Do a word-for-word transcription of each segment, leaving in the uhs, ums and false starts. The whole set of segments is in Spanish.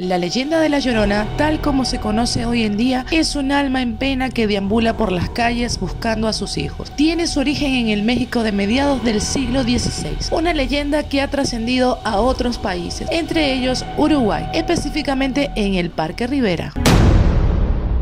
La leyenda de La Llorona, tal como se conoce hoy en día, es un alma en pena que deambula por las calles buscando a sus hijos. Tiene su origen en el México de mediados del siglo dieciséis, una leyenda que ha trascendido a otros países, entre ellos Uruguay, específicamente en el Parque Rivera.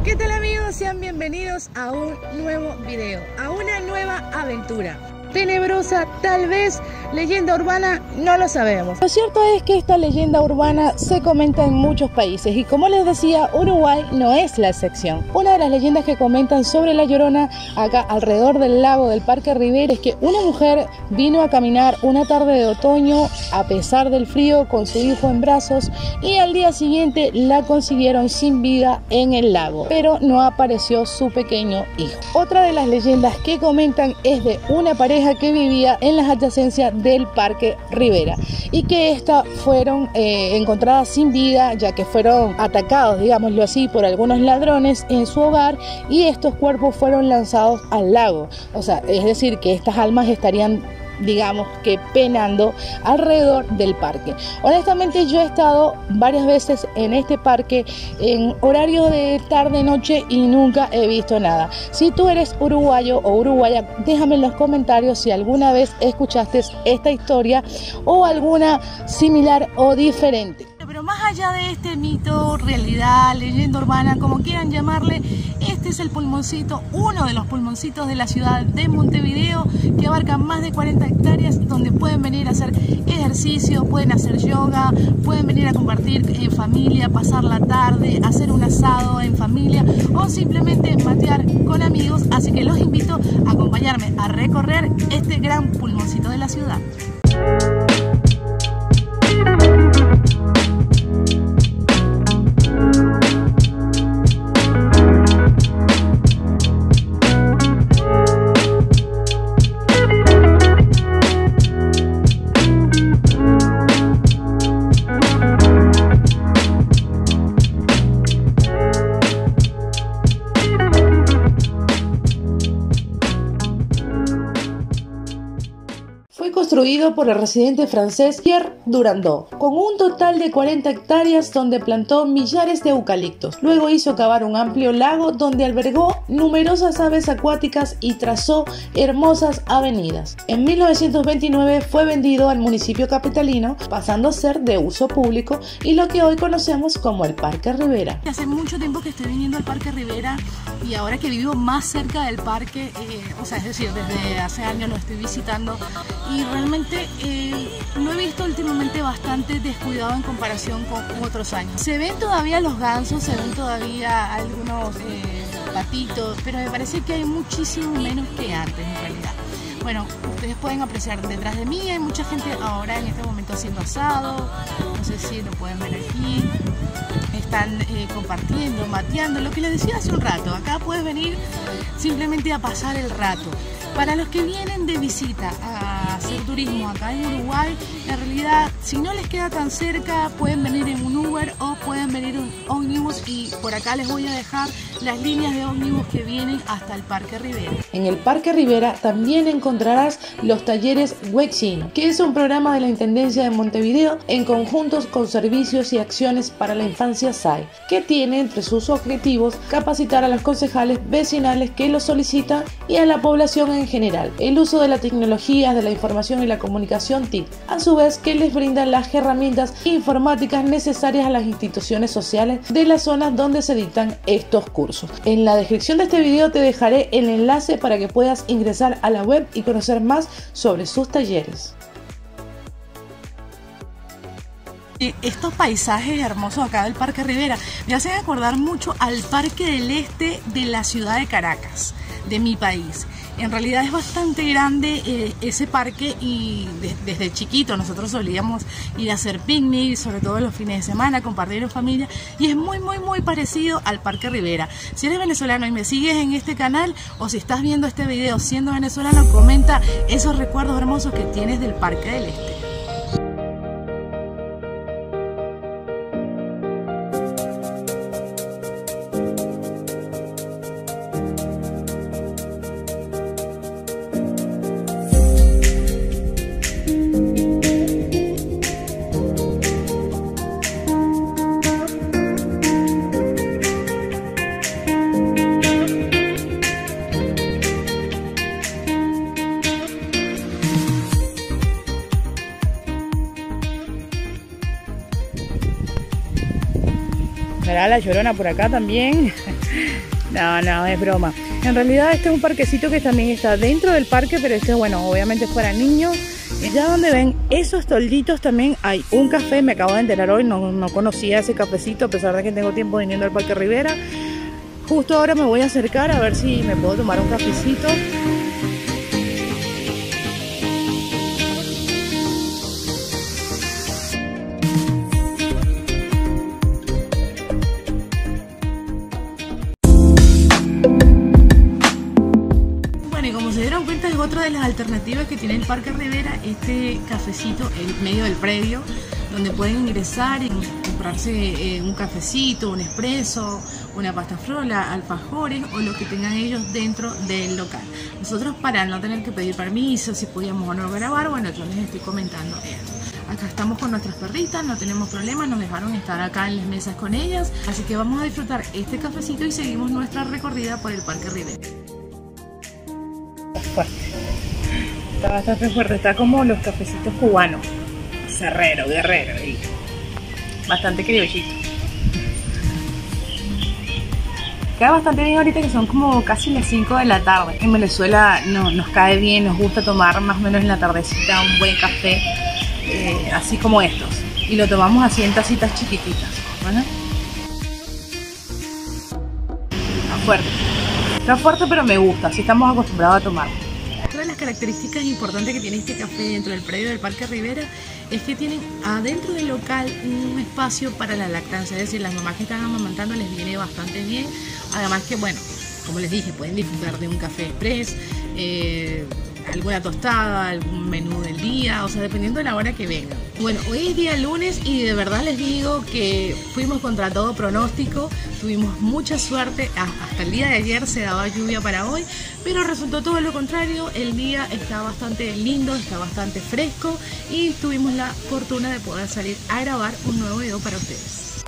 ¿Qué tal amigos? Sean bienvenidos a un nuevo video, a una nueva aventura. Tenebrosa, tal vez, leyenda urbana, no lo sabemos. Lo cierto es que esta leyenda urbana se comenta en muchos países y, como les decía, Uruguay no es la excepción. Una de las leyendas que comentan sobre La Llorona acá alrededor del lago del Parque Rivera es que una mujer vino a caminar una tarde de otoño a pesar del frío con su hijo en brazos y al día siguiente la consiguieron sin vida en el lago, pero no apareció su pequeño hijo. Otra de las leyendas que comentan es de una pareja que vivía en las adyacencias del Parque Rivera y que estas fueron eh, encontradas sin vida, ya que fueron atacados, digámoslo así, por algunos ladrones en su hogar, y estos cuerpos fueron lanzados al lago. O sea, es decir, que estas almas estarían, digamos que, penando alrededor del parque. Honestamente, yo he estado varias veces en este parque en horario de tarde noche y nunca he visto nada. Si tú eres uruguayo o uruguaya, déjame en los comentarios si alguna vez escuchaste esta historia o alguna similar o diferente. Pero más allá de este mito, realidad, leyenda urbana, como quieran llamarle, este es el pulmoncito, uno de los pulmoncitos de la ciudad de Montevideo, que abarca más de cuarenta hectáreas, donde pueden venir a hacer ejercicio, pueden hacer yoga, pueden venir a compartir en familia, pasar la tarde, hacer un asado en familia o simplemente matear con amigos. Así que los invito a acompañarme a recorrer este gran pulmoncito de la ciudad. Construido por el residente francés Pierre Durandó, con un total de cuarenta hectáreas donde plantó millares de eucaliptos. Luego hizo cavar un amplio lago donde albergó numerosas aves acuáticas y trazó hermosas avenidas. En mil novecientos veintinueve fue vendido al municipio capitalino, pasando a ser de uso público y lo que hoy conocemos como el Parque Rivera. Hace mucho tiempo que estoy viniendo al Parque Rivera y ahora que vivo más cerca del parque, eh, o sea, es decir, desde hace años lo estoy visitando y realmente eh, lo he visto últimamente bastante descuidado en comparación con otros años. Se ven todavía los gansos, se ven todavía algunos eh, patitos, pero me parece que hay muchísimo menos que antes en realidad. Bueno, ustedes pueden apreciar detrás de mí, hay mucha gente ahora en este momento haciendo asado, no sé si lo pueden ver aquí. Están eh, compartiendo, mateando, lo que les decía hace un rato. Acá puedes venir simplemente a pasar el rato. Para los que vienen de visita a hacer turismo acá en Uruguay, en realidad, si no les queda tan cerca, pueden venir en un Uber o pueden venir en un ómnibus, y por acá les voy a dejar las líneas de ómnibus que vienen hasta el Parque Rivera. En el Parque Rivera también encontrarás los talleres Wexin, que es un programa de la Intendencia de Montevideo en conjuntos con servicios y acciones para la infancia S A I, que tiene entre sus objetivos capacitar a los concejales vecinales que lo solicitan y a la población en general, el uso de las tecnologías de la información y la comunicación T I C, a su vez que les brinda las herramientas informáticas necesarias a las instituciones sociales de las zonas donde se dictan estos cursos. En la descripción de este video te dejaré el enlace para que puedas ingresar a la web y conocer más sobre sus talleres. Estos paisajes hermosos acá del Parque Rivera me hacen acordar mucho al Parque del Este de la ciudad de Caracas, de mi país. En realidad es bastante grande eh, ese parque y de, desde chiquito nosotros solíamos ir a hacer picnic, sobre todo los fines de semana, compartir en familia, y es muy muy muy parecido al Parque Rivera. Si eres venezolano y me sigues en este canal, o si estás viendo este video siendo venezolano, comenta esos recuerdos hermosos que tienes del Parque del Este. ¿Será La Llorona por acá también? No, no, es broma. En realidad este es un parquecito que también está dentro del parque, pero este, bueno, obviamente es para niños. Ya donde ven esos tolditos también hay un café, me acabo de enterar hoy, no, no conocía ese cafecito a pesar de que tengo tiempo viniendo al Parque Rivera. Justo ahora me voy a acercar a ver si me puedo tomar un cafecito. Otra de las alternativas que tiene el Parque Rivera, este cafecito en medio del predio, donde pueden ingresar y comprarse eh, un cafecito, un espresso, una pasta frola, alfajores o lo que tengan ellos dentro del local. Nosotros, para no tener que pedir permiso, si podíamos o no grabar, bueno, yo les estoy comentando esto. Acá estamos con nuestras perritas, no tenemos problemas, nos dejaron estar acá en las mesas con ellas, así que vamos a disfrutar este cafecito y seguimos nuestra recorrida por el Parque Rivera. Está bastante fuerte, está como los cafecitos cubanos, serrero, guerrero, y bastante criollito. Cae bastante bien ahorita que son como casi las cinco de la tarde. En Venezuela no, nos cae bien, nos gusta tomar más o menos en la tardecita un buen café, eh, así como estos. Y lo tomamos así en tacitas chiquititas, ¿verdad? Está fuerte. Está fuerte pero me gusta, así estamos acostumbrados a tomarlo. Características importantes que tiene este café dentro del predio del Parque Rivera es que tienen adentro del local un espacio para la lactancia, es decir, las mamás que están amamantando les viene bastante bien, además que, bueno, como les dije, pueden disfrutar de un café express, eh, alguna tostada, algún menú del día, o sea, dependiendo de la hora que venga. Bueno, hoy es día lunes y de verdad les digo que fuimos contra todo pronóstico, tuvimos mucha suerte, hasta el día de ayer se daba lluvia para hoy, pero resultó todo lo contrario, el día está bastante lindo, está bastante fresco y tuvimos la fortuna de poder salir a grabar un nuevo video para ustedes.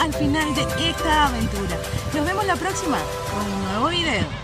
Al final de esta aventura. Nos vemos la próxima con un nuevo video.